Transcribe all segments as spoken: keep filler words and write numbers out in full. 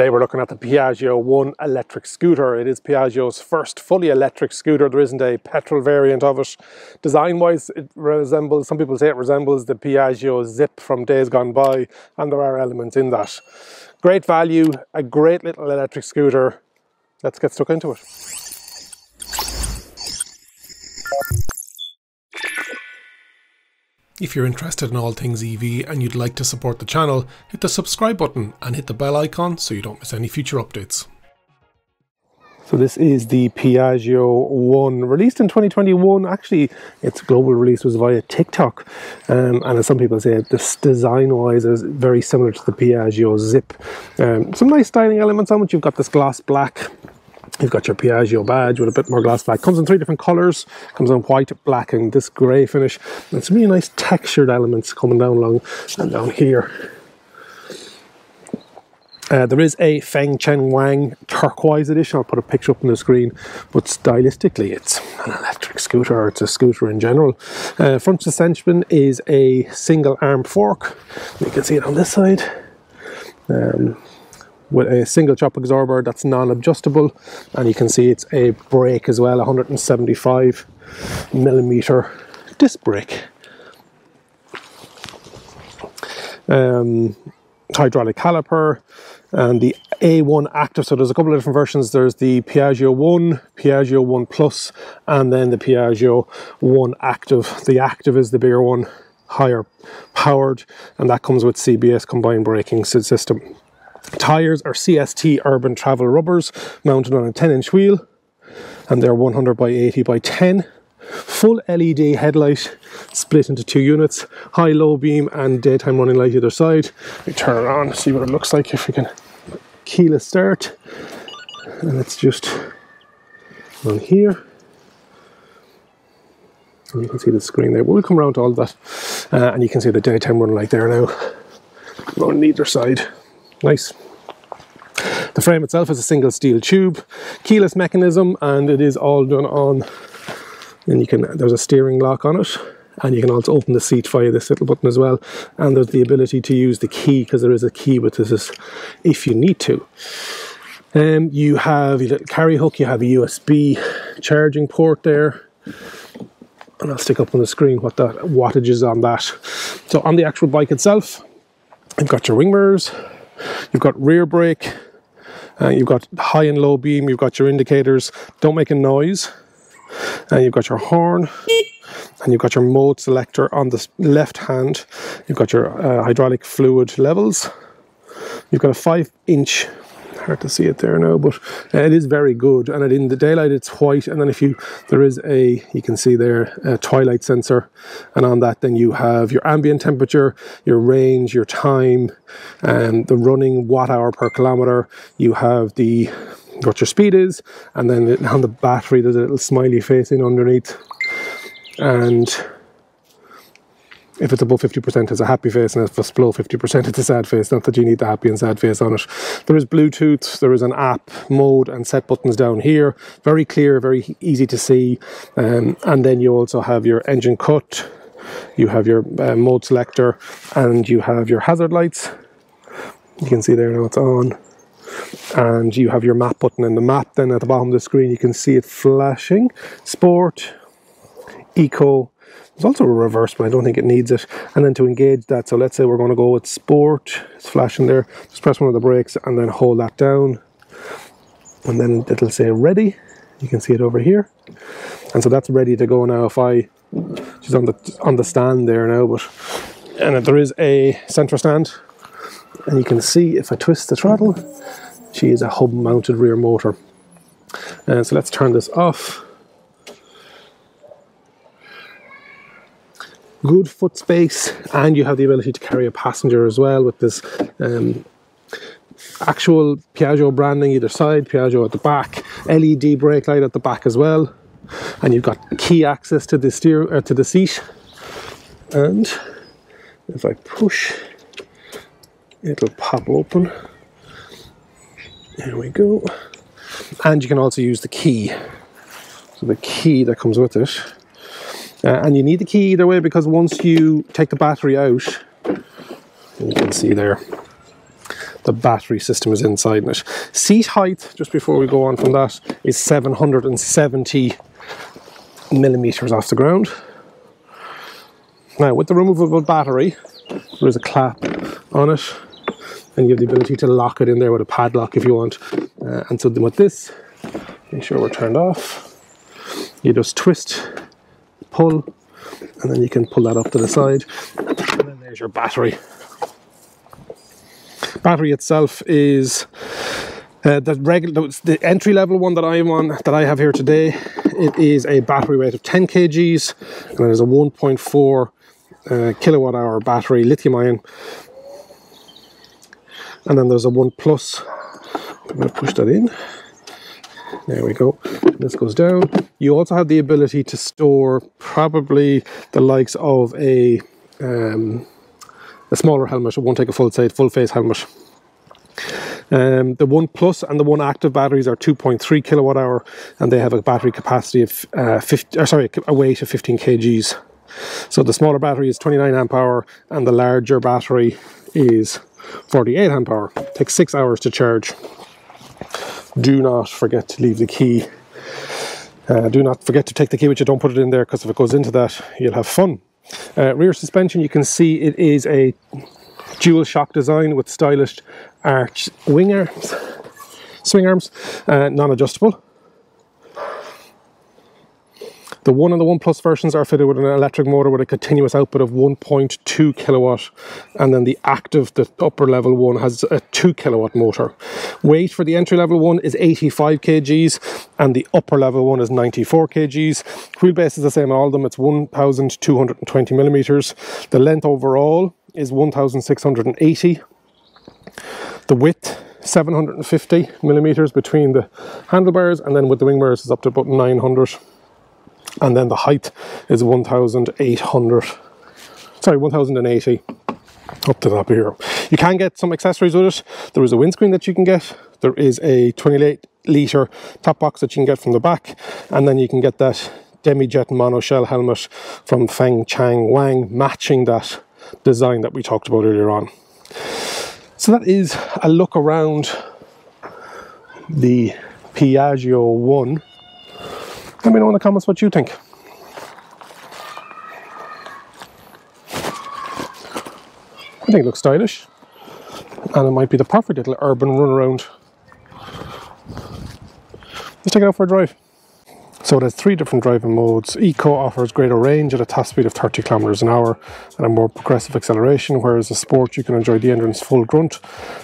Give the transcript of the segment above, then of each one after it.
Today we're looking at the Piaggio One electric scooter. It is Piaggio's first fully electric scooter. There isn't a petrol variant of it. Design-wise, it resembles, some people say it resembles the Piaggio Zip from days gone by, and there are elements in that. Great value, a great little electric scooter. Let's get stuck into it. If you're interested in all things E V and you'd like to support the channel, hit the subscribe button and hit the bell icon so you don't miss any future updates. So this is the Piaggio One, released in twenty twenty-one. Actually, its global release was via TikTok. Um, and as some people say, this design-wise is very similar to the Piaggio Zip. Um, some nice styling elements on it. You've got this gloss black. You've got your Piaggio badge with a bit more gloss black. Comes in three different colours. Comes in white, black, and this grey finish. And some really nice textured elements coming down along and down here. Uh, there is a Feng Chen Wang turquoise edition. I'll put a picture up on the screen, but stylistically it's an electric scooter, or it's a scooter in general. Uh, front suspension is a single arm fork. You can see it on this side. Um, with a single shock absorber that's non-adjustable, and you can see it's a brake as well, one hundred seventy-five millimeter disc brake. Um, hydraulic caliper and the A one active. So there's a couple of different versions. There's the Piaggio One, Piaggio One Plus, and then the Piaggio One Active. The Active is the bigger one, higher powered, and that comes with C B S, combined braking system. Tires are C S T urban travel rubbers mounted on a ten inch wheel, and they're one hundred by eighty by ten. Full L E D headlight split into two units, high low beam and daytime running light either side. We turn it on, see what it looks like if we can keyless start, and it's just on here. And you can see the screen there, but we'll come around to all of that. Uh, and you can see the daytime running light there now on either side. Nice. The frame itself is a single steel tube, keyless mechanism, and it is all done on, and you can, there's a steering lock on it, and you can also open the seat via this little button as well, and there's the ability to use the key, because there is a key with this if you need to. Um, you have your little carry hook, you have a U S B charging port there, and I'll stick up on the screen what that wattage is on that. So on the actual bike itself, you've got your wing mirrors, you've got rear brake, uh, you've got high and low beam, you've got your indicators, don't make a noise, and you've got your horn, and you've got your mode selector on the left hand, you've got your uh, hydraulic fluid levels, you've got a five inch, hard to see it there now, but it is very good, and in the daylight it's white, and then if you, there is a, you can see there, a twilight sensor, and on that then you have your ambient temperature, your range, your time, and the running watt hour per kilometer. You have the, what your speed is, and then on the battery there's a little smiley face in underneath, and if it's above fifty percent, it's a happy face, and if it's below fifty percent, it's a sad face. Not that you need the happy and sad face on it. There is Bluetooth, there is an app, mode, and set buttons down here. Very clear, very easy to see. Um, and then you also have your engine cut, you have your uh, mode selector, and you have your hazard lights. You can see there now it's on. And you have your map button, and the map then at the bottom of the screen, you can see it flashing. Sport, Eco. There's also a reverse, but I don't think it needs it. And then to engage that, so let's say we're going to go with sport, it's flashing there, just press one of the brakes and then hold that down, and then it'll say ready. You can see it over here, and so that's ready to go now. If I, she's on the on the stand there now, but, and there is a centre stand, and you can see if I twist the throttle, she is a hub mounted rear motor. And so let's turn this off. Good foot space, and you have the ability to carry a passenger as well, with this um, actual Piaggio branding either side, Piaggio at the back, L E D brake light at the back as well, and you've got key access to the steer uh, to the seat. And if I push, it'll pop open. There we go, and you can also use the key. So the key that comes with it. Uh, and you need the key either way, because once you take the battery out, you can see there, the battery system is inside it. Seat height, just before we go on from that, is seven hundred seventy millimeters off the ground. Now, with the removable battery, there's a clap on it, and you have the ability to lock it in there with a padlock if you want. Uh, and so then with this, make sure we're turned off, you just twist, pull, and then you can pull that up to the side, and then there's your battery. Battery itself is uh, the regular, the entry level one that I'm on, that I have here today. It is a battery weight of ten kilograms, and it is a one point four uh, kilowatt hour battery, lithium ion. And then there's a one plus. I'm going to push that in. There we go. This goes down. You also have the ability to store probably the likes of a um, a smaller helmet. It won't take a full side, full face helmet. Um, the One Plus and the One Active batteries are two point three kilowatt hour, and they have a battery capacity of uh, fifty, or sorry, a weight of fifteen kilograms. So the smaller battery is twenty-nine amp hour, and the larger battery is forty-eight amp hour. It takes six hours to charge. Do not forget to leave the key. Uh, do not forget to take the key with you. Don't put it in there, because if it goes into that, you'll have fun. Uh, rear suspension, you can see it is a dual shock design with stylish arch wing arms, swing arms, uh, non-adjustable. The One and the One Plus versions are fitted with an electric motor with a continuous output of one point two kilowatt, and then the Active, the upper level one, has a two kilowatt motor. Weight for the entry level one is eighty-five kilograms, and the upper level one is ninety-four kilograms. Wheelbase is the same on all of them, it's one thousand two hundred twenty millimeters. The length overall is one thousand six hundred eighty. The width, seven hundred fifty millimeters between the handlebars, and then with the wing mirrors is up to about nine hundred. And then the height is one thousand eight hundred, sorry, one thousand eighty up to the top of here. You can get some accessories with it. There is a windscreen that you can get. There is a twenty-eight litre top box that you can get from the back. And then you can get that demi-jet monoshell helmet from Feng Chen Wang, matching that design that we talked about earlier on. So that is a look around the Piaggio One. Let me know in the comments what you think. I think it looks stylish, and it might be the perfect little urban run around. Let's take it out for a drive. So it has three different driving modes. Eco offers greater range at a top speed of thirty kilometers an hour and a more progressive acceleration, whereas in Sport you can enjoy the engine's full grunt.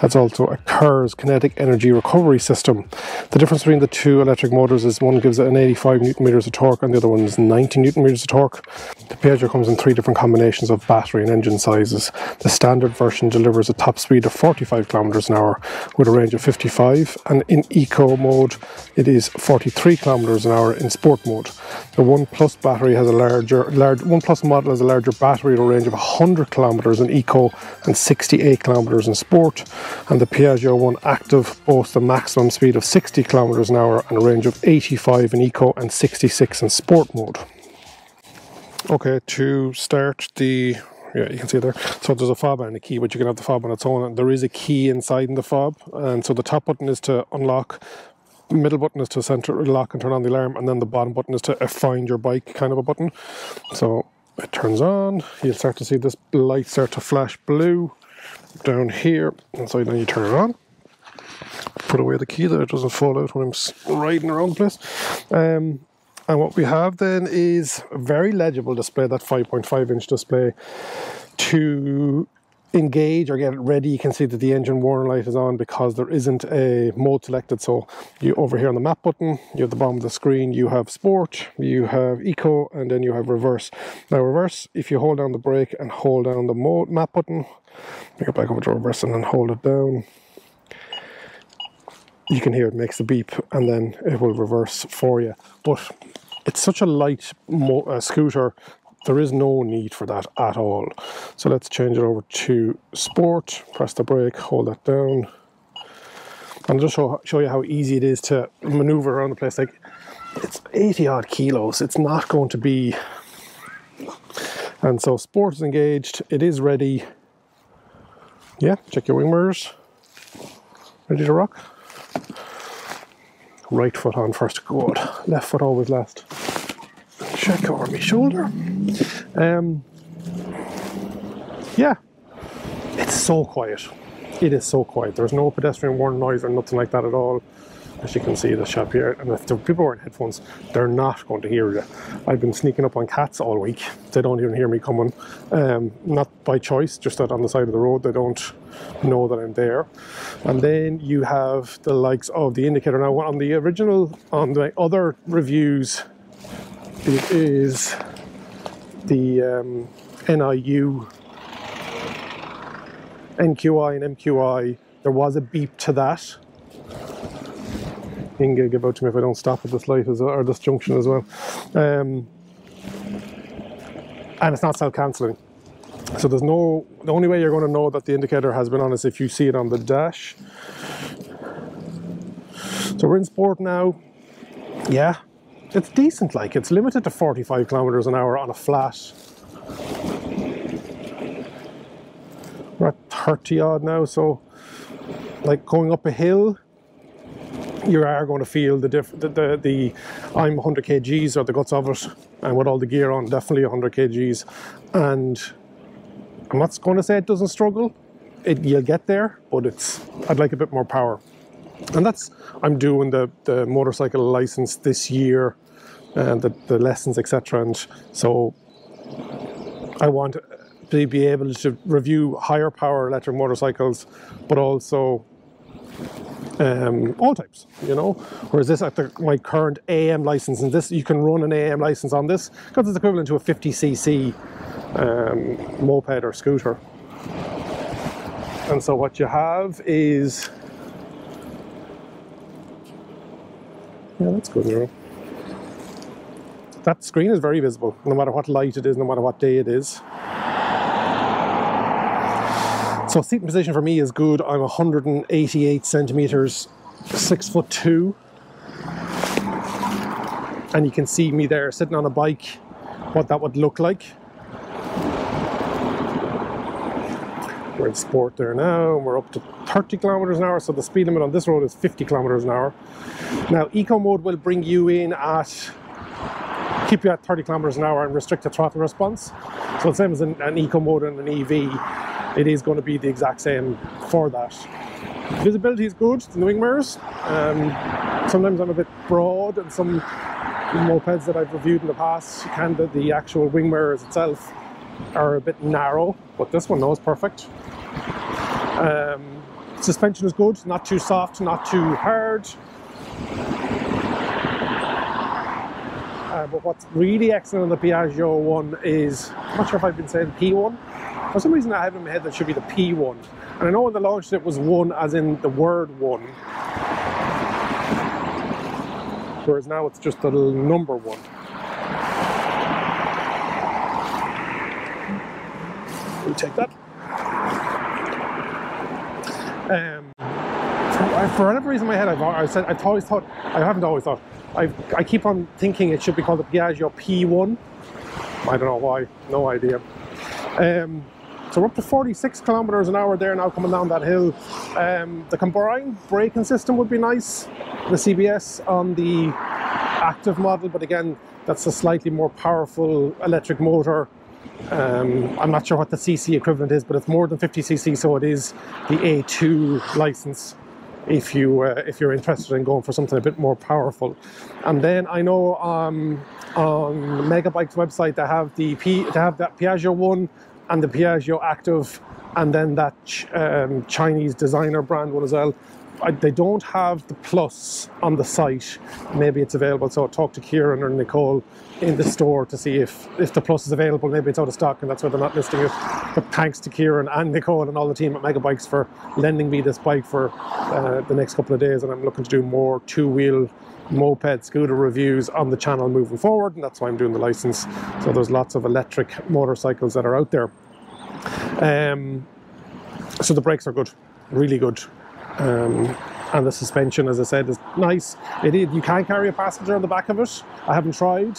That's also a KERS kinetic energy recovery system. The difference between the two electric motors is one gives it an eighty-five newton meters of torque and the other one is ninety newton meters of torque. The Piaggio comes in three different combinations of battery and engine sizes. The standard version delivers a top speed of forty-five kilometers an hour with a range of fifty-five, and in Eco mode it is forty-three kilometers an hour. In Sport mode, the One Plus battery has a larger, large One Plus model has a larger battery at a range of one hundred kilometers in Eco and sixty-eight kilometers in Sport, and the Piaggio One Active boasts a maximum speed of sixty kilometers an hour and a range of eighty-five in Eco and sixty-six in Sport mode. Okay, to start the, yeah, you can see there, so there's a fob and a key, but you can have the fob on its own, and there is a key inside in the fob, and so the top button is to unlock. Middle button is to center lock and turn on the alarm, and then the bottom button is to find your bike kind of a button. So it turns on, you'll start to see this light start to flash blue down here, and so then you turn it on. Put away the key that it doesn't fall out when I'm riding around the place. Um, and what we have then is a very legible display, that five point five inch display. To engage or get it ready, you can see that the engine warning light is on because there isn't a mode selected. So you over here on the map button, you have the bottom of the screen, you have Sport, you have Eco, and then you have Reverse. Now Reverse, if you hold down the brake and hold down the mode map button, go back over to Reverse and then hold it down, you can hear it makes the beep and then it will reverse for you. But it's such a light mo uh, scooter, there is no need for that at all. So let's change it over to Sport, press the brake, hold that down. And I'll just show, show you how easy it is to maneuver around the place. Like, it's eighty odd kilos, it's not going to be. And so Sport is engaged, it is ready. Yeah, check your wing mirrors. Ready to rock? Right foot on first, good. Left foot always last. Check over my shoulder. Um, yeah, it's so quiet. It is so quiet. There's no pedestrian warning noise or nothing like that at all. As you can see, the shop here, and if the people wearing headphones, they're not going to hear you. I've been sneaking up on cats all week. They don't even hear me coming. Um, not by choice, just that on the side of the road, they don't know that I'm there. And then you have the likes of the indicator. Now, on the original, on the other reviews, it is the um, N I U, N Q I and M Q I. There was a beep to that. Inga, give out to me if I don't stop at this light as well, or this junction as well. Um, and it's not self-cancelling. So there's no, the only way you're going to know that the indicator has been on is if you see it on the dash. So we're in sport now. Yeah, it's decent, like it's limited to forty-five kilometers an hour on a flat. We're at thirty odd now, so like going up a hill, you are going to feel the diff the, the, the I'm one hundred kilograms or the guts of it, and with all the gear on, definitely one hundred kilograms. And I'm not going to say it doesn't struggle, it, you'll get there, but it's, I'd like a bit more power. And that's, I'm doing the, the motorcycle license this year, and the, the lessons, et cetera. And so I want to be able to review higher power electric motorcycles, but also Um, all types, you know. Whereas this, at the, my current A M license, and this, you can run an A M license on this because it's equivalent to a fifty c c um, moped or scooter. And so what you have is, yeah, that's good, you know. That screen is very visible, no matter what light it is, no matter what day it is. So seating position for me is good. I'm one hundred eighty-eight centimeters, six foot two. And you can see me there sitting on a bike, what that would look like. We're in sport there now, and we're up to thirty kilometers an hour. So the speed limit on this road is fifty kilometers an hour. Now, eco mode will bring you in at, keep you at thirty kilometers an hour and restrict the throttle response. So the same as an, an eco mode and an E V. It is going to be the exact same for that. Visibility is good, the wing mirrors. Um, sometimes I'm a bit broad, and some mopeds that I've reviewed in the past, can the, the actual wing mirrors itself are a bit narrow, but this one, no, is perfect. Um, suspension is good, not too soft, not too hard. Uh, but what's really excellent on the Piaggio One is, I'm not sure if I've been saying P one. For some reason I have in my head that should be the P one. And I know when they launched it was one as in the word one. Whereas now it's just the number one. We'll take that. Um, for, for whatever reason in my head, I've, I've, said, I've always thought, I haven't always thought, I've, I keep on thinking it should be called the Piaggio P one. I don't know why, no idea. Um, So we're up to forty-six kilometers an hour there now, coming down that hill. Um, the combined braking system would be nice. The C B S on the active model, but again, that's a slightly more powerful electric motor. Um, I'm not sure what the C C equivalent is, but it's more than fifty c c, so it is the A two license. If you uh, if you're interested in going for something a bit more powerful. And then I know um, on Megabikes website they have the P they have that Piaggio One and the Piaggio Active, and then that ch um, Chinese designer brand one as well. I, they don't have the Plus on the site. Maybe it's available. So I'll talk to Kieran or Nicole in the store to see if if the Plus is available. Maybe it's out of stock and that's why they're not listing it. But thanks to Kieran and Nicole and all the team at Megabikes for lending me this bike for uh, the next couple of days, and I'm looking to do more two-wheel moped scooter reviews on the channel moving forward, and that's why I'm doing the license. So there's lots of electric motorcycles that are out there. Um, so the brakes are good, really good. Um, and the suspension, as I said, is nice. It is, you can carry a passenger on the back of it. I haven't tried.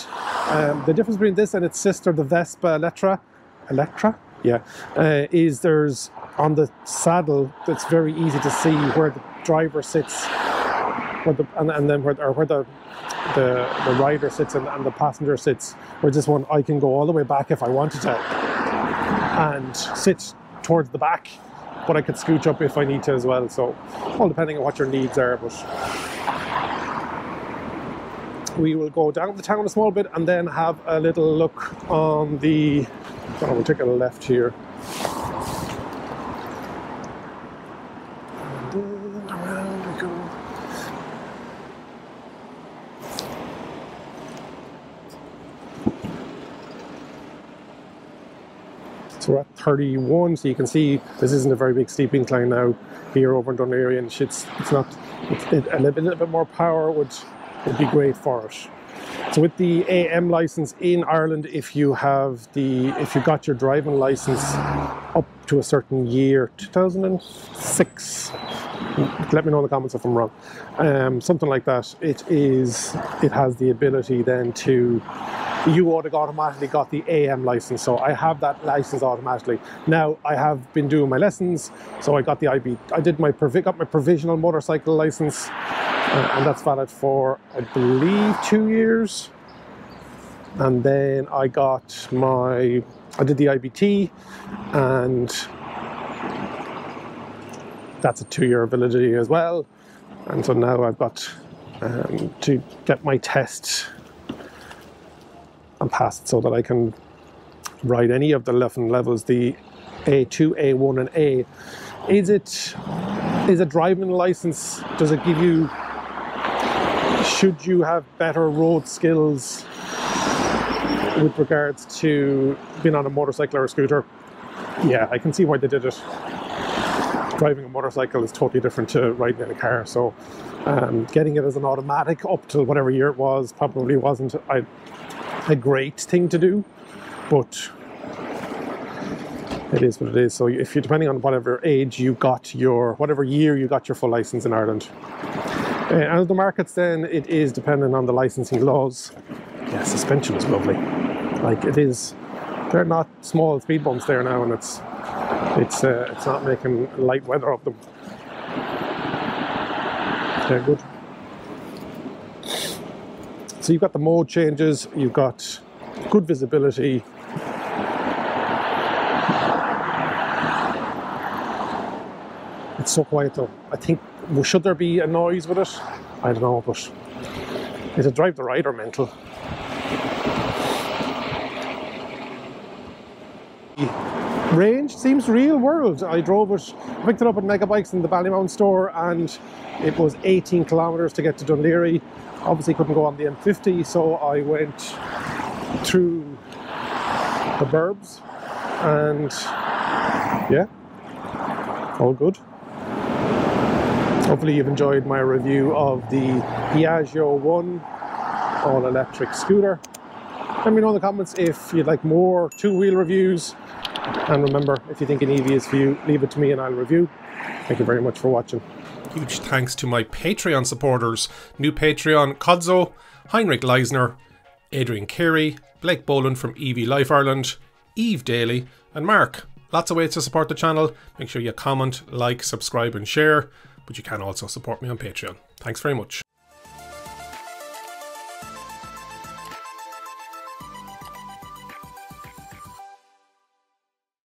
Um, the difference between this and its sister, the Vespa Electra, Electra, yeah, uh, is there's on the saddle. It's very easy to see where the driver sits, where the, and, and then where, or where the, the, the rider sits and, and the passenger sits, where this one I can go all the way back if I wanted to and sit towards the back, but I could scooch up if I need to as well. So all depending on what your needs are. But we will go down the town a small bit and then have a little look on the, oh, we'll take a left here. So we're at thirty-one, so you can see this isn't a very big steep incline now here over in Dunleary, and it's, it's not, it's, it, a, little, a little bit more power would, would be great for it. So with the A M license in Ireland, if you have the, if you got your driving license up to a certain year, two thousand six, let me know in the comments if I'm wrong, um, something like that, it is, it has the ability then to, you would have automatically got the A M license. So I have that license automatically. Now I have been doing my lessons, so I got the I B, I did my, got my provisional motorcycle license, uh, and that's valid for, I believe, two years. And then I got my, I did the I B T, and that's a two-year validity as well. And so now I've got um, to get my test and pass it so that I can ride any of the eleven levels, the A two, A one and A. Is it, is a driving license, does it give you, should you have better road skills with regards to being on a motorcycle or a scooter? Yeah, I can see why they did it. Driving a motorcycle is totally different to riding in a car, so um, getting it as an automatic up to whatever year it was probably wasn't I, a great thing to do, but it is what it is. So if you're, depending on whatever age you got your, whatever year you got your full license in Ireland. Uh, and the markets then, it is dependent on the licensing laws. Yeah, suspension is lovely. Like it is, they're not small speed bumps there now, and it's, It's uh, it's not making light weather of them. They're good. So you've got the mode changes, you've got good visibility. It's so quiet though. I think, well, should there be a noise with it? I don't know, but it'll drive the rider mental. Range seems real world. I drove it, picked it up at Megabikes in the Ballymount store, and it was eighteen kilometers to get to Dunleary. Obviously couldn't go on the M fifty, so I went through the burbs, and yeah, all good. Hopefully you've enjoyed my review of the Piaggio One all electric scooter. Let me know in the comments if you'd like more two-wheel reviews. And remember, if you think an E V is for you, leave it to me and I'll review. Thank you very much for watching. Huge thanks to my Patreon supporters, new Patreon Codzo, Heinrich Leisner, Adrian Carey, Blake Boland from E V Life Ireland, Eve Daly and Mark. Lots of ways to support the channel. Make sure you comment, like, subscribe and share. But you can also support me on Patreon. Thanks very much.